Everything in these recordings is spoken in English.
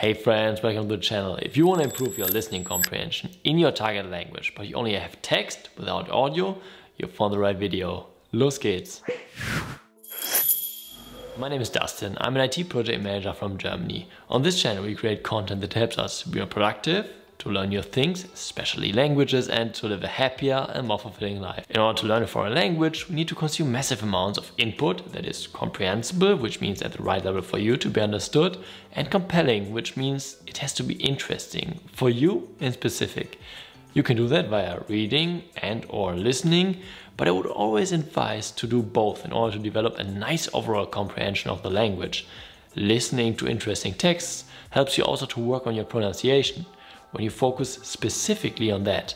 Hey friends, welcome to the channel. If you want to improve your listening comprehension in your target language, but you only have text without audio, you found the right video. Los geht's! My name is Dustin. I'm an IT project manager from Germany. On this channel we create content that helps us be more productive, to learn new things, especially languages, and to live a happier and more fulfilling life. In order to learn a foreign language, we need to consume massive amounts of input that is comprehensible, which means at the right level for you to be understood, and compelling, which means it has to be interesting for you and specific. You can do that via reading and or listening, but I would always advise to do both in order to develop a nice overall comprehension of the language. Listening to interesting texts helps you also to work on your pronunciation, when you focus specifically on that.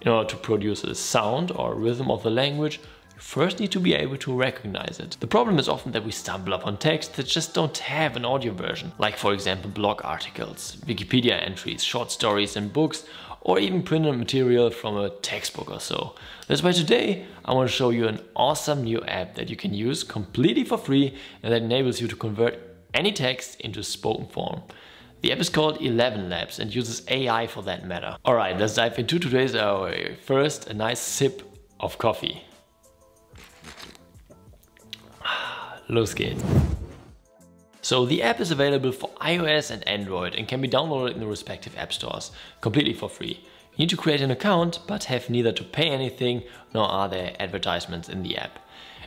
In order to produce the sound or rhythm of the language, you first need to be able to recognize it. The problem is often that we stumble upon texts that just don't have an audio version, like for example blog articles, Wikipedia entries, short stories and books, or even printed material from a textbook or so. That's why today I want to show you an awesome new app that you can use completely for free and that enables you to convert any text into spoken form. The app is called ElevenLabs and uses AI for that matter. Alright, let's dive into today's hour. First, a nice sip of coffee. Los geht's. So the app is available for iOS and Android and can be downloaded in the respective app stores, completely for free. You need to create an account, but have neither to pay anything nor are there advertisements in the app.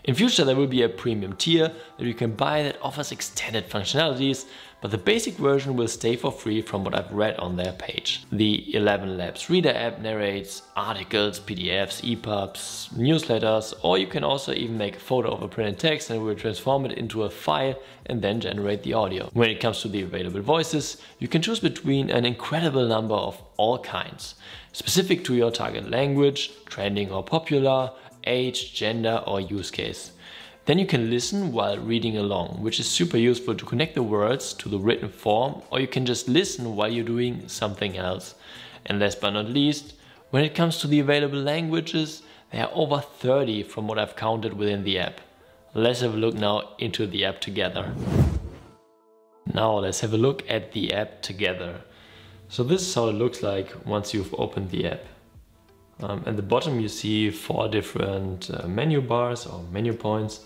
In future there will be a premium tier that you can buy that offers extended functionalities, but the basic version will stay for free from what I've read on their page. The ElevenLabs Reader app narrates articles, PDFs, EPUBs, newsletters, or you can also even make a photo of a printed text and it will transform it into a file and then generate the audio. When it comes to the available voices, you can choose between an incredible number of all kinds, specific to your target language, trending or popular, age, gender or use case. Then you can listen while reading along, which is super useful to connect the words to the written form, or you can just listen while you're doing something else. And last but not least, when it comes to the available languages, there are over 30 from what I've counted within the app. Let's have a look now into the app together. Now let's have a look at the app together. So this is how it looks like once you've opened the app. At the bottom you see four different menu bars or menu points.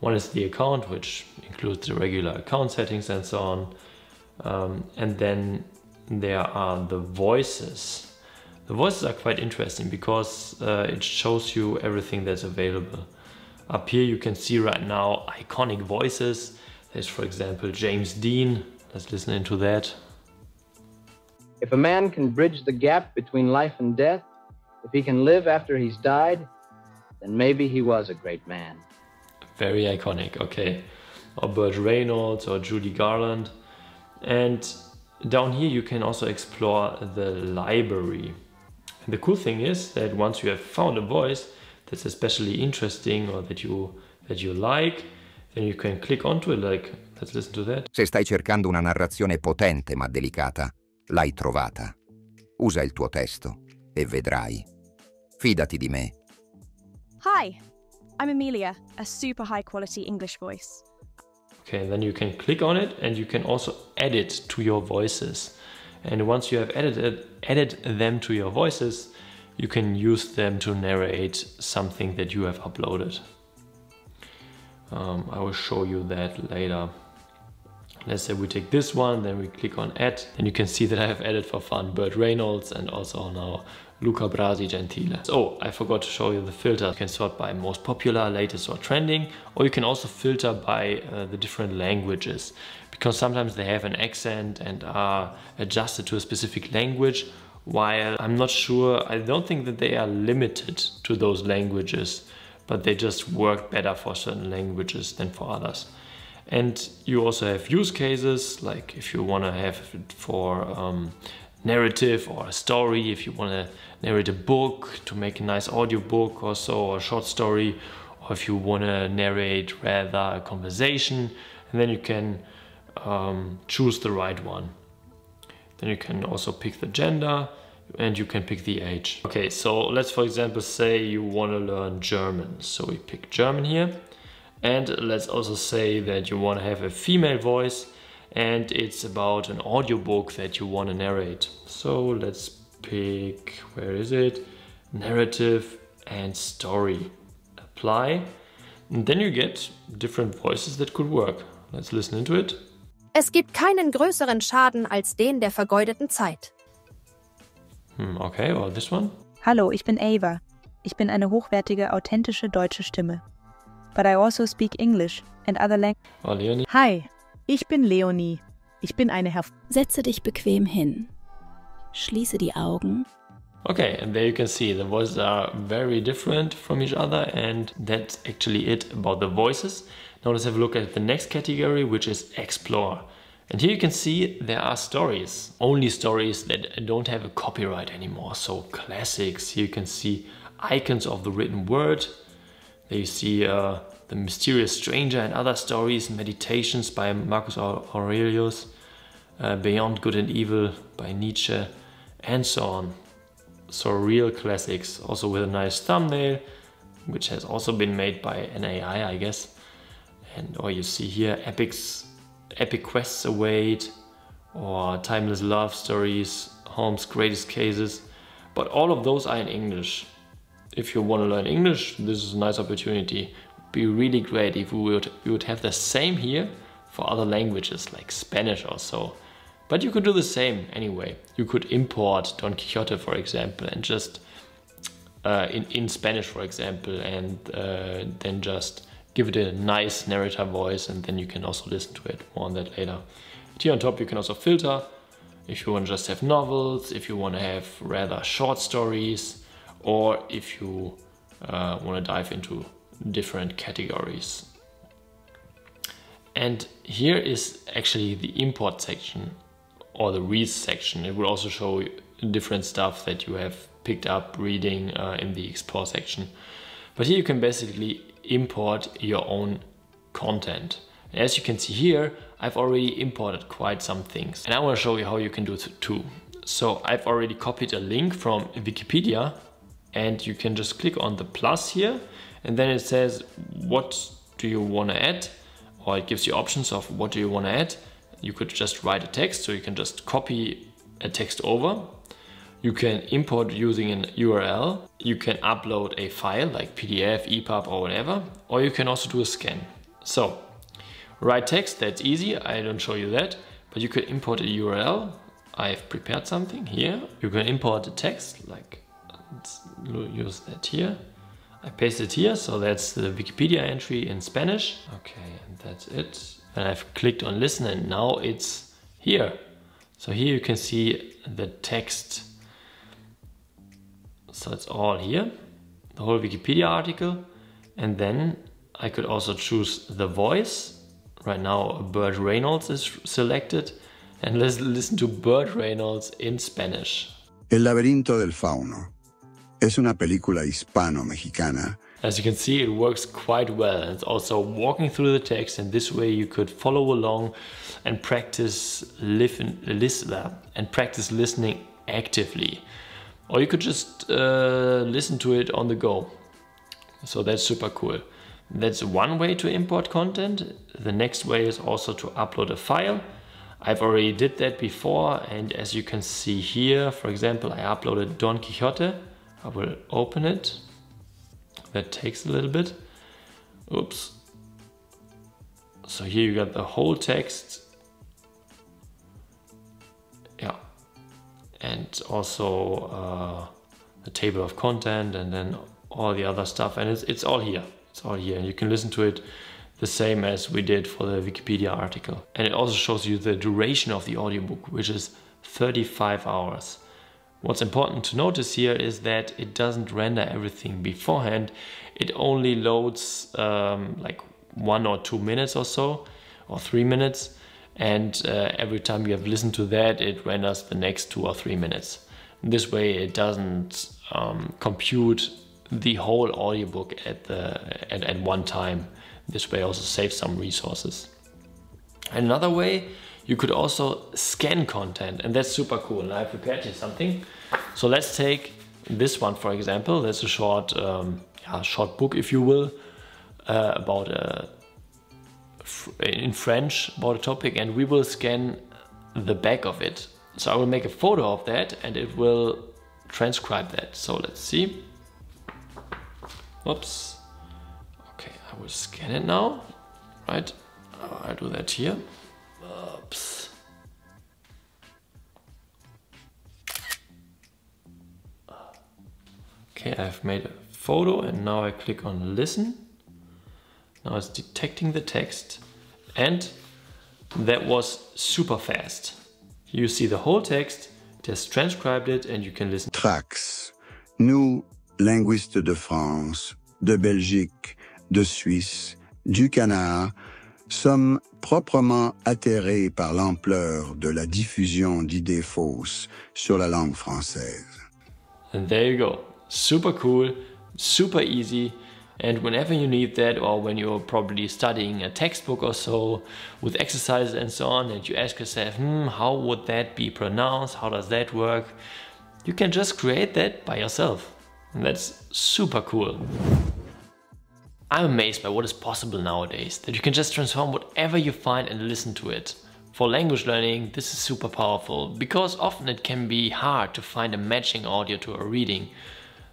One is the account, which includes the regular account settings and so on. And then there are the voices. The voices are quite interesting because it shows you everything that's available. Up here you can see right now iconic voices. There's for example James Dean. Let's listen into that. If a man can bridge the gap between life and death, if he can live after he's died, then maybe he was a great man. Very iconic, okay. Or Burt Reynolds or Judy Garland. And down here you can also explore the library. And the cool thing is that once you have found a voice that's especially interesting or that you like, then you can click onto it, like, let's listen to that. Se stai cercando una narrazione potente ma delicata, l'hai trovata. Usa il tuo testo e vedrai. Fidati di me. Hi, I'm Amelia, a super high quality English voice. Okay, and then you can click on it and you can also edit to your voices. And once you have edited them to your voices, you can use them to narrate something that you have uploaded. I will show you that later. Let's say we take this one, then we click on add, and you can see that I have added for fun Burt Reynolds and also now Luca Brasi Gentile. Oh, I forgot to show you the filter. You can sort by most popular, latest or trending, or you can also filter by the different languages, because sometimes they have an accent and are adjusted to a specific language, while I'm not sure, I don't think that they are limited to those languages, but they just work better for certain languages than for others. And you also have use cases, like if you want to have it for narrative or a story, if you want to narrate a book to make a nice audio book or so, or a short story, or if you want to narrate rather a conversation, and then you can choose the right one. Then you can also pick the gender and you can pick the age. Okay, so let's for example say you want to learn German. So we pick German here. And let's also say that you want to have a female voice, and it's about an audiobook that you want to narrate. So let's pick, where is it? Narrative and story. Apply. And then you get different voices that could work. Let's listen into it. Es gibt keinen größeren Schaden als den der vergeudeten Zeit. Okay, or this one. Hallo, ich bin Ava. Ich bin eine hochwertige, authentische deutsche Stimme. But I also speak English and other languages. Oh, Leonie. Hi, ich bin Leonie. Ich bin eine Setze dich bequem hin. Schließe die Augen. Okay, and there you can see the voices are very different from each other, and that's actually it about the voices. Now let's have a look at the next category, which is explore. And here you can see there are stories, only stories that don't have a copyright anymore. So classics. Here you can see icons of the written word. There you see The Mysterious Stranger and other stories, Meditations by Marcus Aurelius, Beyond Good and Evil by Nietzsche, and so on. So real classics, also with a nice thumbnail, which has also been made by an AI, I guess. And or you see here epics. Epic quests await, or timeless love stories, Holmes' greatest cases, but all of those are in English. If you want to learn English, this is a nice opportunity. It'd be really great if we would have the same here for other languages like Spanish or so. But you could do the same anyway. You could import Don Quixote, for example, and just in Spanish, for example, and then just give it a nice narrator voice, and then you can also listen to it. More on that later. Here on top you can also filter if you want to just have novels, if you want to have rather short stories, or if you want to dive into different categories. And here is actually the import section or the reads section. It will also show different stuff that you have picked up reading in the explore section. But here you can basically import your own content. And as you can see here, I've already imported quite some things, and I want to show you how you can do it too. So I've already copied a link from Wikipedia, and you can just click on the plus here, and then it says what do you want to add, or it gives you options of what do you want to add. You could just write a text, so you can just copy a text over. You can import using an URL, you can upload a file like PDF, EPUB or whatever, or you can also do a scan. So, write text, that's easy, I don't show you that, but you could import a URL, I've prepared something here. You can import a text, like, let's use that here. I paste it here, so that's the Wikipedia entry in Spanish. Okay, and that's it. And I've clicked on listen and now it's here. So here you can see the text. So it's all here, the whole Wikipedia article, and then I could also choose the voice. Right now Burt Reynolds is selected, and let's listen to Burt Reynolds in Spanish. El laberinto del Fauno es una película hispano-mexicana. As you can see, it works quite well. It's also walking through the text, and this way you could follow along and practice listening actively. Or you could just listen to it on the go. So that's super cool. That's one way to import content. The next way is also to upload a file. I've already did that before, and as you can see here, for example, I uploaded Don Quixote. I will open it. That takes a little bit. Oops. So here you got the whole text. Yeah. And also the table of content, and then all the other stuff, and it's all here. It's all here, and you can listen to it the same as we did for the Wikipedia article. And it also shows you the duration of the audiobook, which is 35 hours. What's important to notice here is that it doesn't render everything beforehand. It only loads like 1 or 2 minutes or so, or 3 minutes. And every time you have listened to that, it renders the next 2 or 3 minutes. This way it doesn't compute the whole audiobook at one time. This way also saves some resources. Another way, you could also scan content, and that's super cool. And I prepared here something. So let's take this one, for example. That's a short book, if you will, about a in French about a topic, and we will scan the back of it. So I will make a photo of that and it will transcribe that. So let's see. Oops. Okay, I will scan it now. Right, I'll do that here. Oops. Okay, I've made a photo and now I click on listen. Now it's detecting the text, and that was super fast. You see the whole text, it has transcribed it, and you can listen. Trax. Nous, linguistes de France, de Belgique, de Suisse, du Canada, sommes proprement atterrés par l'ampleur de la diffusion d'idées fausses sur la langue française. And there you go. Super cool, super easy. And whenever you need that, or when you're probably studying a textbook or so with exercises and so on, and you ask yourself, how would that be pronounced? How does that work? You can just create that by yourself. And that's super cool. I'm amazed by what is possible nowadays, that you can just transform whatever you find and listen to it. For language learning, this is super powerful, because often it can be hard to find a matching audio to a reading.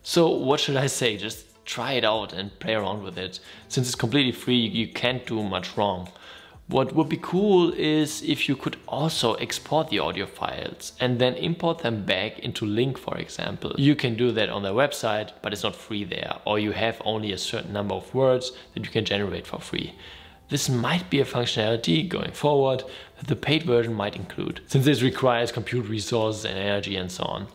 So what should I say? Just try it out and play around with it. Since it's completely free, you can't do much wrong. What would be cool is if you could also export the audio files and then import them back into LingQ, for example. You can do that on their website, but it's not free there, or you have only a certain number of words that you can generate for free. This might be a functionality going forward that the paid version might include, since this requires compute resources and energy and so on.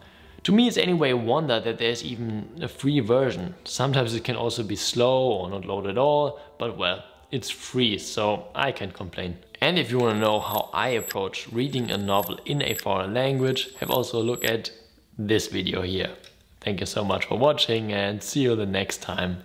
To me, it's anyway a wonder that there's even a free version. Sometimes it can also be slow or not load at all, but well, it's free, so I can't complain. And if you want to know how I approach reading a novel in a foreign language, have also a look at this video here. Thank you so much for watching, and see you the next time.